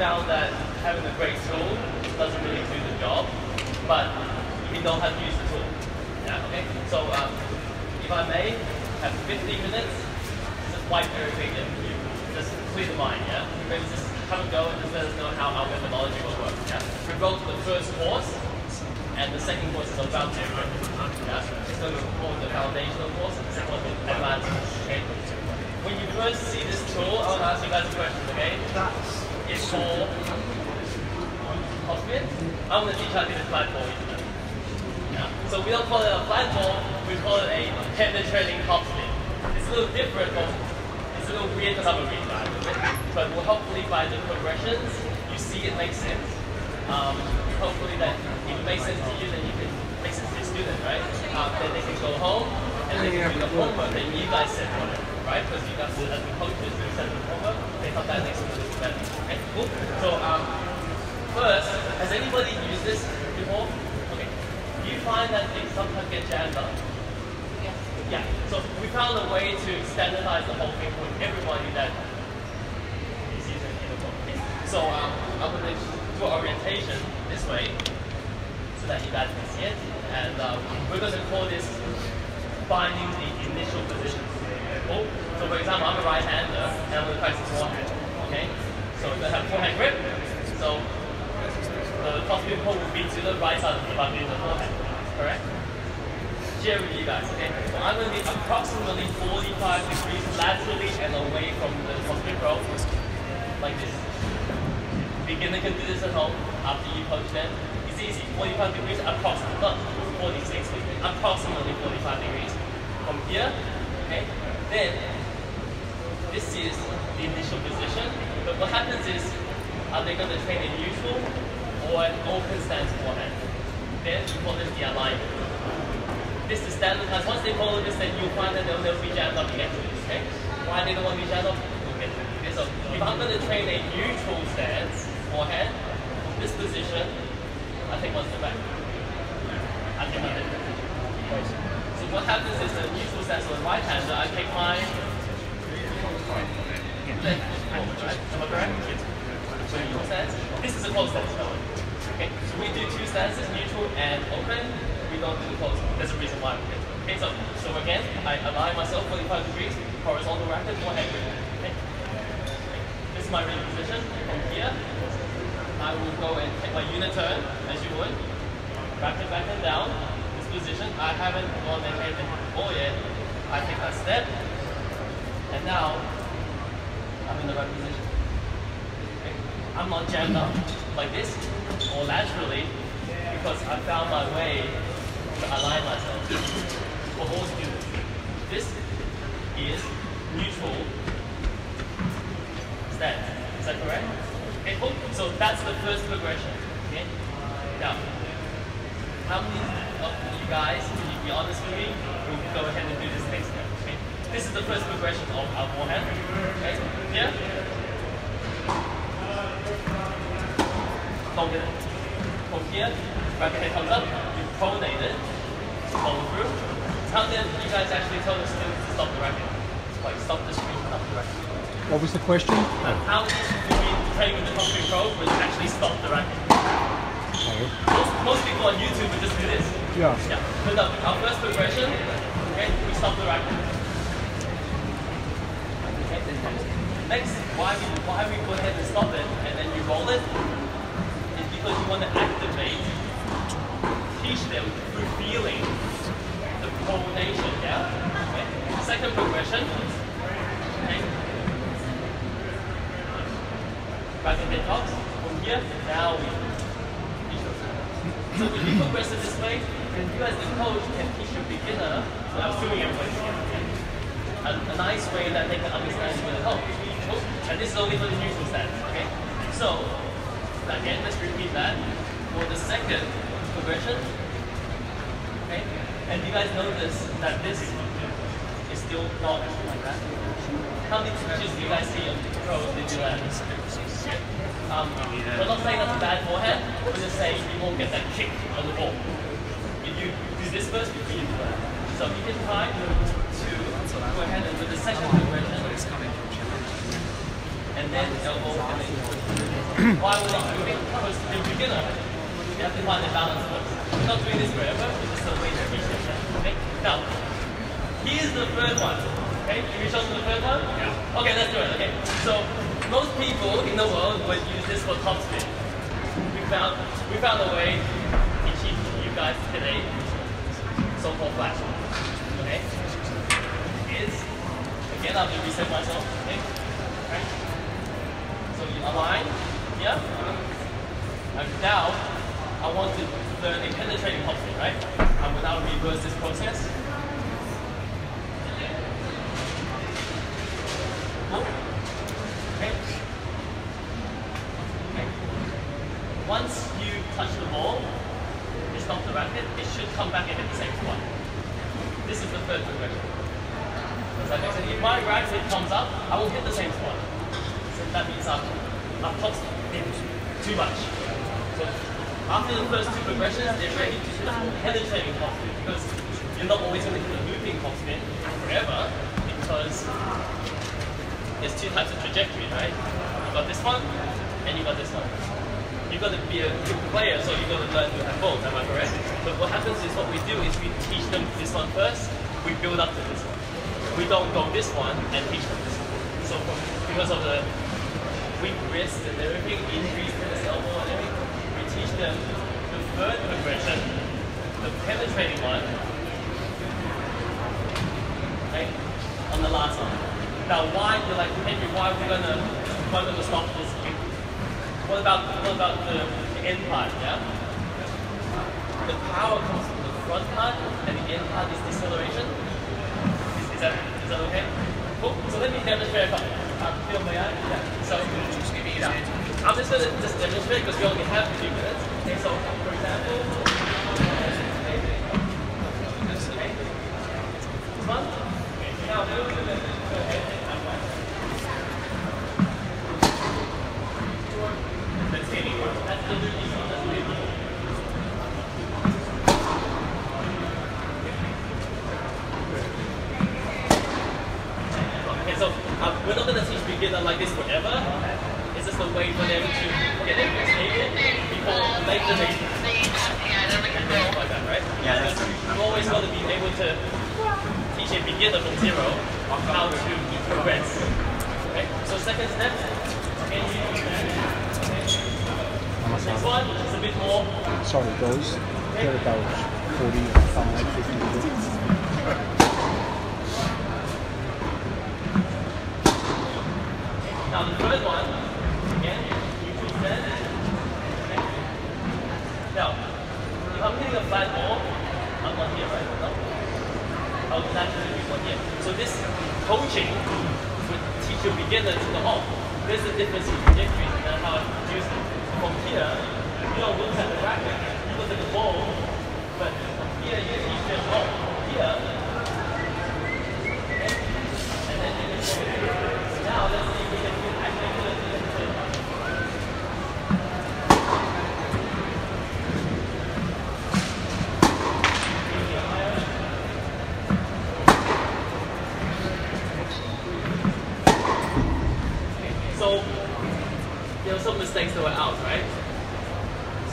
found that having a great tool doesn't really do the job, but we know how to use the tool. Yeah, okay? So if I may have 50 minutes, just wipe everything and you just clear the mind, yeah? Maybe just come and go and just let us know how our methodology will work. Yeah? We wrote the first course and the second course is about to different. Yeah? So we called the foundational course and the second one is advanced. Okay? When you first see this tool, I want to ask you guys a question, okay? It's called TopspinPro. I'm going to teach how to do this platform. Yeah. So we don't call it a platform, we call it a penetrating topspin. It's a little different, but it's a little weird for some reason, but we'll hopefully by the progressions, you see it makes sense. Hopefully that if it makes sense to you, then you can make sense to your student, right? Then they can go home, and they can do the homework that you guys said for them. Right? Because you guys, as the coaches, we set the homework, they thought that makes sense better. Okay, cool. So, first, has anybody used this before? Okay. Do you find that things sometimes get jammed up? Yes. Yeah. So, we found a way to standardize the whole thing with everybody that is using it. Okay. So, I'm going to do orientation this way so that you guys can see it. And we're going to call this finding the initial position. Cool. So for example, I'm a right-hander, and I'm going to practice forehand, okay? So I'm going to have forehand grip, so the topspin pole will be to the right side if I'm doing the forehand, correct? Share with you guys, okay? So I'm going to be approximately 45 degrees laterally and away from the TopspinPro, like this. Beginner can do this at home after you coach them. It's easy, 45 degrees approximately, not 46 degrees, approximately 45 degrees from here, okay? Then, this is the initial position, but what happens is, are they going to train a neutral or an open stance forehand? Then we call this the alignment. This is standardized. Once they follow this, then you'll find that they'll never be jammed up to get to this, okay? Why they don't want to be jammed up? We'll get to this. So, if I'm going to train a neutral stance forehand, this position, I take one step back. I take one step back. What happens is the neutral stance with right-hander, I take my left forward, right? Am I correct? So neutral stance. This is a close stance, by the way. Okay? So we do two stances, neutral and open. We don't do the close. There's a reason why. Okay, so again, I align myself 45 degrees, horizontal racket, forehand grip. Okay? This is my rear position. From here, I will go and take my unit turn, as you would. Racket back and down. Position, I haven't gone ahead and ball yet. I take that step, and now I'm in the right position. Okay? I'm not jammed up like this or laterally because I found my way to align myself for all students. This is neutral stance. Is that correct? Okay, cool. So that's the first progression. Okay? Now, how many you guys, can you be honest with me? We'll go ahead and do this next step. Okay? This is the first progression of our forehand. Okay? Yeah? Hold it. From here, right hand comes up, you pronate it, follow through. How did you guys actually tell the students to stop the racket? Like, stop the screen, stop the racket. What was the question? How did you train with the TopspinPro was actually stop the racket? Most people on YouTube would just do this. Yeah. Yeah. But no, our first progression, okay, we stop the racket. Okay. Next, why we go ahead and stop it and then you roll it is because you want to activate, teach them through feeling the pronation. Yeah. Okay. Second progression. Okay. Back in the tops. From here, now we. So if you progress it this way, then you as the coach can teach a beginner, so I'm assuming everybody's here, a nice way that they can understand with the help. And this is only for the neutral stance, okay? So, again, let's repeat that for the second progression, okay? And you guys notice that this is still not like that. How many teachers do you guys see on the pros that do that? We're not saying that's a bad forehand, we're just saying you won't get that kick on the ball. If you do this first, you can do that. So you can try to go ahead and do the second progression. And and then elbow, and then twist. Why would I do it? Because if you're a beginner, you have to find the balance first. We're not doing this forever, it's just a way to reach it. Okay? Now, here's the third one. Okay? Can you show me the third one? Yeah. Okay, let's do it. Okay. So, most people in the world would use this for top spin. We found a way to teach you guys today, so-called flash. Okay? Is, again, I'm going to reset myself. Okay? Right? So you align here. And now, I want to learn a penetrating hop spin, right? I will now reverse this process. Okay. Okay. Once you touch the ball, you stop the racket, it should come back and hit the same spot. This is the third progression. So if my racket comes up, I will hit the same spot. So that means I've top-spinned too much. So after the first two progressions, they're ready to switch to penetrating top-spin because you're not always going to hit a looping top-spin forever because there's two types of trajectory, right? You've got this one, and you've got this one. You've got to be a good player, so you've got to learn to have both, am I correct? But what happens is what we do is we teach them this one first, we build up to this one. We don't go this one and teach them this one. So because of the weak wrists and everything, injuries to the elbow and everything, we teach them the third progression, the penetrating one, okay, on the last one. Now why, you're like, Henry, why are we going to stop this game? What about the end part, yeah? The power comes from the front part, and the end part is deceleration. Is that okay? Cool. So let me demonstrate. So just give me that. I'm just gonna just demonstrate because we only have 2 minutes. Okay, so for example, okay. This one. Okay. Now we'll do this. Okay. That's getting worse. That's the loopy one. That's the loopy one. So we're not going to teach beginners like this forever. It's just a way for them to get them stable before later they can go like that, right? Yeah, that's true. You always want to be able to teach a beginner from zero how to progress. Okay. So second step, okay, next one is a bit more. Sorry, those are about 45, 50 minutes. Now the third one, again, you can stand and okay. Now, if I'm hitting a flat ball, I'm not here, right? No. I'll naturally be one here. So this coaching would teach your beginner to go, oh, there's a difference in trajectory and how I use it. From here, you don't look at the racket, you look at the ball, but from here you teach them, oh, here. Okay. And then you can show it. Now let's see if we can. So there were some mistakes that were out, right?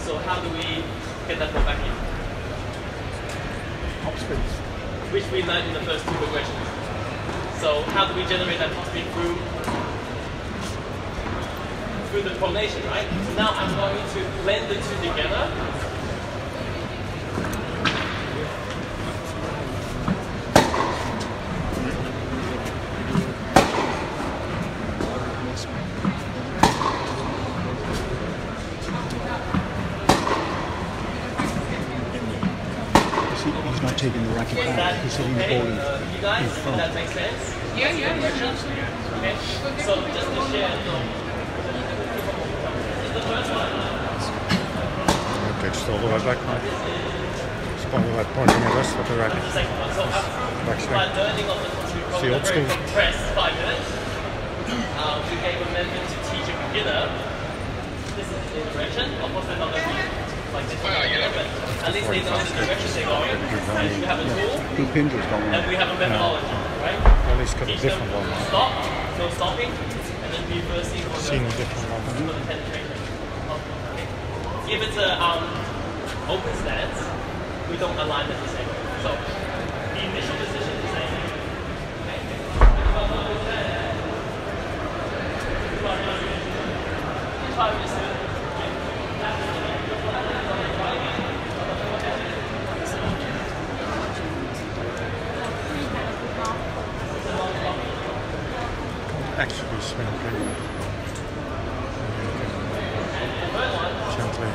So how do we get that ball back in? Top spin. Which we learned in the first two progressions. So how do we generate that top spin through the pronation, right? So now I'm going to blend the two together. Taking the racket back, he's hitting the ball in front. Does that make sense? Yeah. Okay. So just to share, this is the first one. Okay, just all the way back now. Just all the way pointing at us with the racket. That's the second one. So by learning on the very compressed 5 minutes, we gave a method to teach a beginner. This is the direction, of course they're not going to be like this, but at least they know the direction they're going. And we have a tool, and we have a methodology, right? At least got a different one. Stop, no stopping, and then Seeing different levels. If it's an open stance, we don't align it the same way. So the initial decision is the same. Actually spin pretty well. Gently.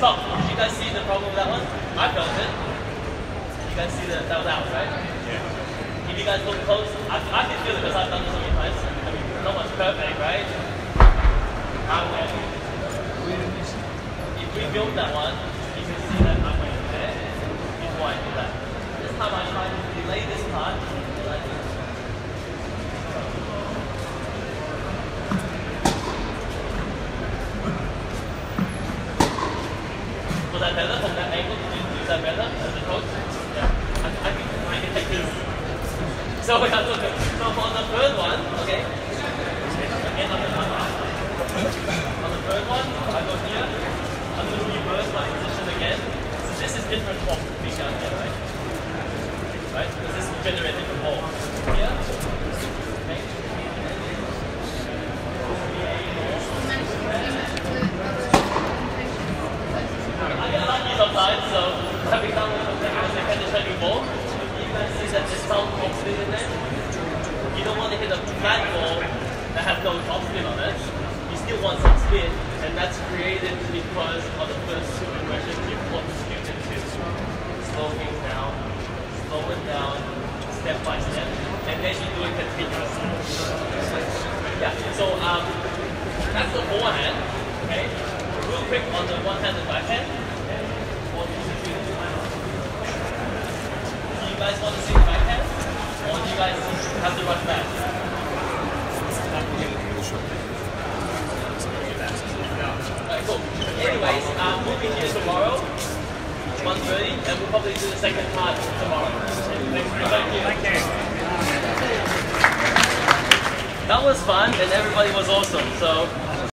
So, did you guys see the problem with that one? I felt it. You guys see that was out, right? Yeah. If you guys look close, I can feel it because I've done this so many times. I mean, no one's perfect, right? If we build that one, you can see that I'm going there. It's why I do that. This time I try to delay this part. Was that better from that angle? Did you do that better as a coach? Yeah. I think I can take this. So we have to look. So for the third one, okay. Again on the one. On the third one, I go here. I'm going to reverse my position again. So this is different from being down here, right? Right? Because this will generate different ball. Here. Okay. You don't want to hit a flat ball that has no topspin on it. You still want some spin, and that's created because of the first two impressions you've got the student to slow things down, slow it down, step by step, and then you do it continuously. Yeah, so that's the forehand, okay? Real quick on the one hand and backhand. Do you guys want to see the backhand? Or do you guys have to run back? Alright, cool. Anyways, we'll be here tomorrow, 1:30, and we'll probably do the second part tomorrow. Thank you. That was fun, and everybody was awesome, so...